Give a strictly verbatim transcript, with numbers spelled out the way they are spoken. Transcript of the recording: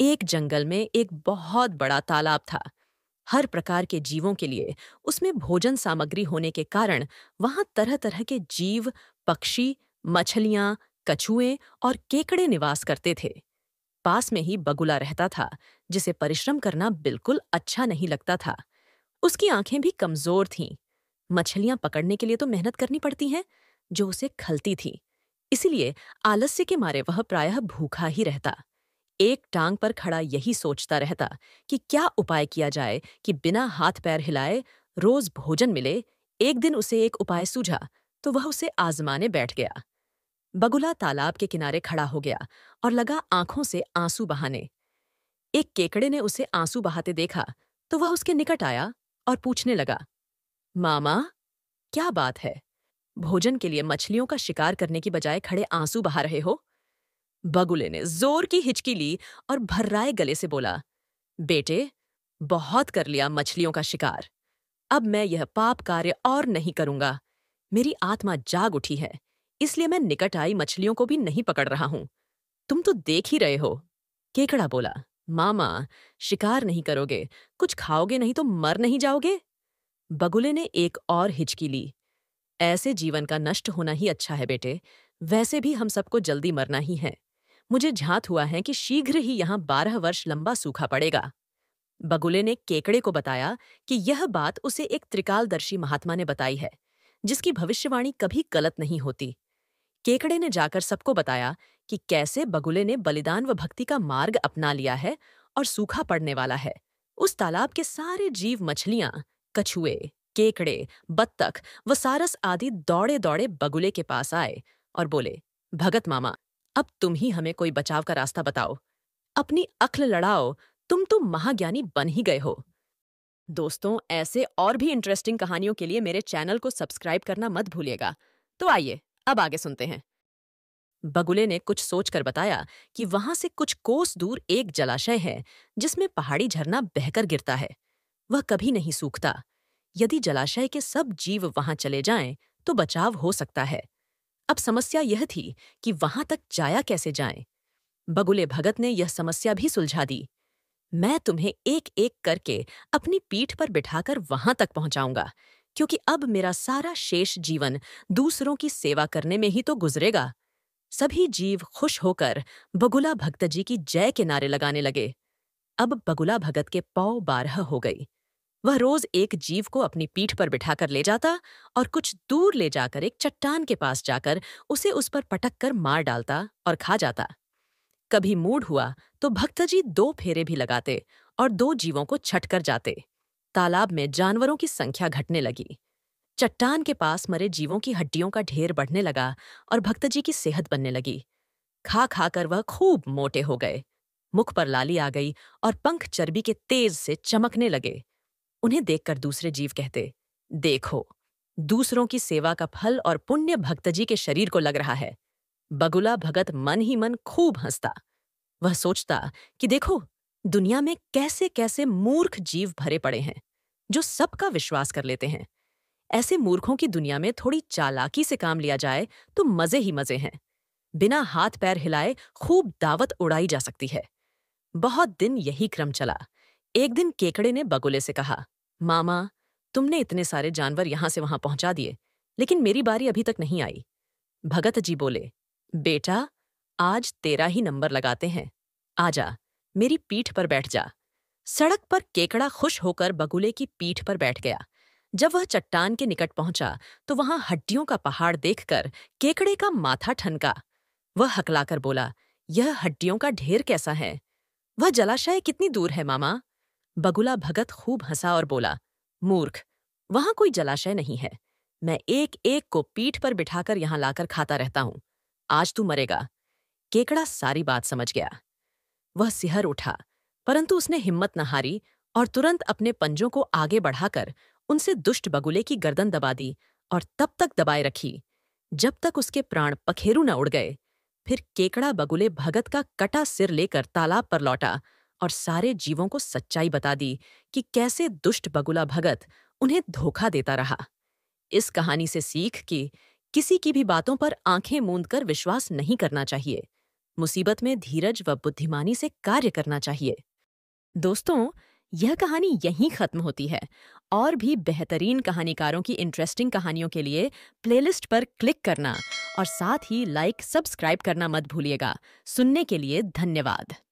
एक जंगल में एक बहुत बड़ा तालाब था। हर प्रकार के जीवों के लिए उसमें भोजन सामग्री होने के कारण वहां तरह तरह के जीव, पक्षी, मछलियां, कछुए और केकड़े निवास करते थे। पास में ही बगुला रहता था, जिसे परिश्रम करना बिल्कुल अच्छा नहीं लगता था। उसकी आंखें भी कमजोर थीं। मछलियां पकड़ने के लिए तो मेहनत करनी पड़ती है, जो उसे खलती थी। इसीलिए आलस्य के मारे वह प्रायः भूखा ही रहता। एक टांग पर खड़ा यही सोचता रहता कि क्या उपाय किया जाए कि बिना हाथ पैर हिलाए रोज भोजन मिले। एक दिन उसे एक उपाय सूझा तो वह उसे आजमाने बैठ गया। बगुला तालाब के किनारे खड़ा हो गया और लगा आंखों से आंसू बहाने। एक केकड़े ने उसे आंसू बहाते देखा तो वह उसके निकट आया और पूछने लगा, मामा क्या बात है, भोजन के लिए मछलियों का शिकार करने की बजाय खड़े आंसू बहा रहे हो? बगुले ने जोर की हिचकी ली और भर्राए गले से बोला, बेटे बहुत कर लिया मछलियों का शिकार, अब मैं यह पाप कार्य और नहीं करूंगा। मेरी आत्मा जाग उठी है, इसलिए मैं निकट आई मछलियों को भी नहीं पकड़ रहा हूं। तुम तो देख ही रहे हो। केकड़ा बोला, मामा शिकार नहीं करोगे, कुछ खाओगे नहीं तो मर नहीं जाओगे? बगुले ने एक और हिचकी ली, ऐसे जीवन का नष्ट होना ही अच्छा है बेटे, वैसे भी हम सबको जल्दी मरना ही है। मुझे झांत हुआ है कि शीघ्र ही यहाँ बारह वर्ष लंबा सूखा पड़ेगा। बगुले ने केकड़े को बताया कि यह बात उसे एक त्रिकालदर्शी महात्मा ने बताई है, जिसकी भविष्यवाणी कभी गलत नहीं होती। केकड़े ने जाकर सबको बताया कि कैसे बगुले ने बलिदान व भक्ति का मार्ग अपना लिया है और सूखा पड़ने वाला है। उस तालाब के सारे जीव, मछलियां, कछुए, केकड़े, बत्तख व सारस आदि दौड़े दौड़े बगुले के पास आए और बोले, भगत मामा अब तुम ही हमें कोई बचाव का रास्ता बताओ, अपनी अक्ल लड़ाओ, तुम तो महाज्ञानी बन ही गए हो। दोस्तों, ऐसे और भी इंटरेस्टिंग कहानियों के लिए मेरे चैनल को सब्सक्राइब करना मत भूलिएगा। तो आइए अब आगे सुनते हैं। बगुले ने कुछ सोचकर बताया कि वहां से कुछ कोस दूर एक जलाशय है, जिसमें पहाड़ी झरना बहकर गिरता है। वह कभी नहीं सूखता। यदि जलाशय के सब जीव वहां चले जाएं तो बचाव हो सकता है। अब समस्या यह थी कि वहां तक जाया कैसे जाएं। बगुले भगत ने यह समस्या भी सुलझा दी। मैं तुम्हें एक एक करके अपनी पीठ पर बिठाकर वहां तक पहुंचाऊंगा, क्योंकि अब मेरा सारा शेष जीवन दूसरों की सेवा करने में ही तो गुजरेगा। सभी जीव खुश होकर बगुला भगत जी की जय के नारे लगाने लगे। अब बगुला भगत के पांव बारह हो गई। वह रोज एक जीव को अपनी पीठ पर बिठाकर ले जाता और कुछ दूर ले जाकर एक चट्टान के पास जाकर उसे उस पर पटक कर मार डालता और खा जाता। कभी मूड हुआ तो भक्त जी दो फेरे भी लगाते और दो जीवों को छट कर जाते। तालाब में जानवरों की संख्या घटने लगी। चट्टान के पास मरे जीवों की हड्डियों का ढेर बढ़ने लगा और भक्त जी की सेहत बनने लगी। खा खा कर वह खूब मोटे हो गए। मुख पर लाली आ गई और पंख चर्बी के तेज से चमकने लगे। उन्हें देखकर दूसरे जीव कहते, देखो दूसरों की सेवा का फल और पुण्य भक्त जी के शरीर को लग रहा है। बगुला भगत मन ही मन खूब हंसता। वह सोचता कि देखो दुनिया में कैसे कैसे मूर्ख जीव भरे पड़े हैं, जो सबका विश्वास कर लेते हैं। ऐसे मूर्खों की दुनिया में थोड़ी चालाकी से काम लिया जाए तो मजे ही मजे हैं। बिना हाथ पैर हिलाए खूब दावत उड़ाई जा सकती है। बहुत दिन यही क्रम चला। एक दिन केकड़े ने बगुले से कहा, मामा तुमने इतने सारे जानवर यहां से वहां पहुंचा दिए, लेकिन मेरी बारी अभी तक नहीं आई। भगत जी बोले, बेटा आज तेरा ही नंबर लगाते हैं, आजा मेरी पीठ पर बैठ जा। सड़क पर केकड़ा खुश होकर बगुले की पीठ पर बैठ गया। जब वह चट्टान के निकट पहुंचा तो वहां हड्डियों का पहाड़ देखकर केकड़े का माथा ठनका। वह हकलाकर बोला, यह हड्डियों का ढेर कैसा है? वह जलाशय कितनी दूर है मामा? बगुला भगत खूब हंसा और बोला, मूर्ख वहां कोई जलाशय नहीं है। मैं एक एक को पीठ पर बिठाकर यहां लाकर खाता रहता हूं। आज तू मरेगा। केकड़ा सारी बात समझ गया। वह सिहर उठा, परंतु उसने हिम्मत न हारी और तुरंत अपने पंजों को आगे बढ़ाकर उनसे दुष्ट बगुले की गर्दन दबा दी और तब तक दबाए रखी जब तक उसके प्राण पखेरु न उड़ गए। फिर केकड़ा बगुले भगत का कटा सिर लेकर तालाब पर लौटा और सारे जीवों को सच्चाई बता दी कि कैसे दुष्ट बगुला भगत उन्हें धोखा देता रहा। इस कहानी से सीख कि किसी की भी बातों पर आंखें मूंद कर विश्वास नहीं करना चाहिए, मुसीबत में धीरज व बुद्धिमानी से कार्य करना चाहिए। दोस्तों, यह कहानी यहीं खत्म होती है। और भी बेहतरीन कहानीकारों की इंटरेस्टिंग कहानियों के लिए प्लेलिस्ट पर क्लिक करना और साथ ही लाइक सब्सक्राइब करना मत भूलिएगा। सुनने के लिए धन्यवाद।